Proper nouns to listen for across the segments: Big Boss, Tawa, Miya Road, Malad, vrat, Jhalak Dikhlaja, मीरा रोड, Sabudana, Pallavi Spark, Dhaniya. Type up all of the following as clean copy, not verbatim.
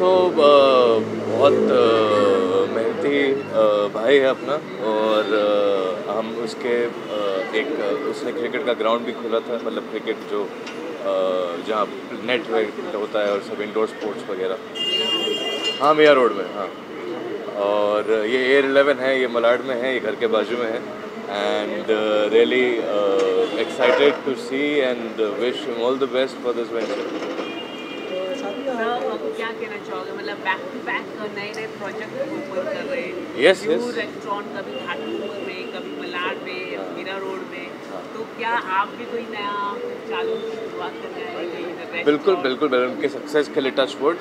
तो बहुत मेहनती भाई है अपना, और हम उसके एक उसने क्रिकेट का ग्राउंड भी खोला था, मतलब क्रिकेट जो जहाँ नेट होता है और सब इंडोर स्पोर्ट्स वगैरह, हाँ मिया रोड में, हाँ। और ये एयर 11 है, ये मलाड में है, ये घर के बाजू में है। And really excited to see and wish him all the best for this venture. क्या कहना चाहोगे, मतलब back to back नए-नए project open कर रहे हैं। Yes, yes. New restaurant कभी घाटपुर में, कभी मलाड में, मीरा रोड में। तो क्या आप भी कोई नया चालू शुरुआत कर रहे हैं? बिल्कुल, बिल्कुल, बिल्कुल। उनके success के लिए touch wood,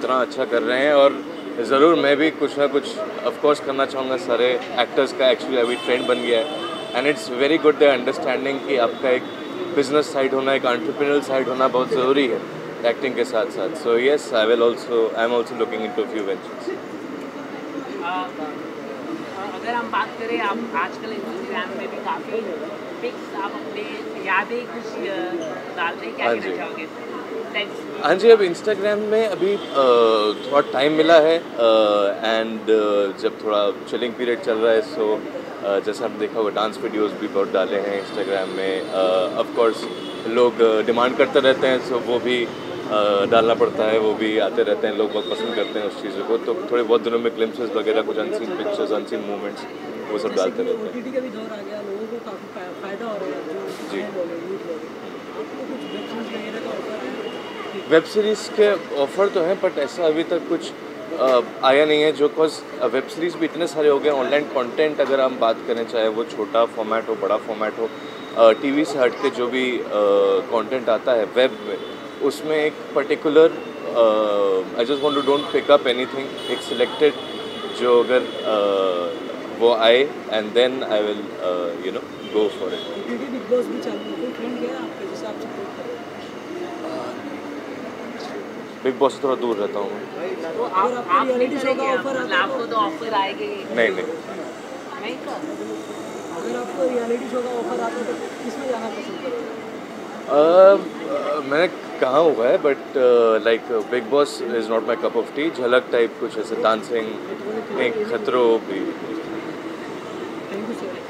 इतना अच्छा कर रहे हैं और ज़रूर मैं भी कुछ ना कुछ ऑफ कोर्स करना चाहूँगा। सारे एक्टर्स का एक्चुअली अभी ट्रेंड बन गया है and it's very good the understanding कि आपका एक बिजनेस साइड होना, एक एंटरप्रेन्योरल साइड होना बहुत ज़रूरी है एक्टिंग के साथ साथ। So yes, I am also looking into few ventures. अगर हम बात करें, आप आजकल इंस्टाग्राम में भी काफ़ी पिक्स आप अपने यादें कुछ डालते हैं, क्या कहना चाहोगे? हाँ जी, अब इंस्टाग्राम में अभी थोड़ा टाइम मिला है एंड जब थोड़ा चिलिंग पीरियड चल रहा है, सो जैसे आपने देखा होगा डांस वीडियोस भी बहुत डाले हैं इंस्टाग्राम में। ऑफ कोर्स लोग डिमांड करते रहते हैं, सो वो भी डालना पड़ता है, वो भी आते रहते हैं, लोग बहुत पसंद करते हैं उस चीज़ों को। तो थोड़े बहुत दिनों में क्लिप्सेस वगैरह, कुछ अनसीन पिक्चर्स, अनसीन मूवमेंट्स, वो सब डालते रहते हैं। जी, वेब सीरीज़ के ऑफ़र तो हैं बट ऐसा अभी तक कुछ आया नहीं है, जो कॉज वेब सीरीज़ भी इतने सारे हो गए। ऑनलाइन कंटेंट अगर हम बात करें, चाहे वो छोटा फॉर्मेट हो, बड़ा फॉर्मेट हो, टीवी से हट के जो भी कंटेंट आता है वेब में, उसमें एक particular I just want to don't pick up anything, एक सिलेक्टेड जो अगर वो आए and then I will you know go for it. Bigg Boss से थोड़ा दूर रहता हूँ मैं। तो आप रियलिटी शो का ऑफर आता है, आपको तो ऑफर आएगी? नहीं नहीं नहीं। अगर आपको रियलिटी शो का ऑफर आता है तो किसमें जाना पसंद करोगे? मैंने कहा हुआ है but like Bigg Boss is not my cup of tea. Jhalak type कुछ ऐसे डांसिंग नहीं, खतरों भी।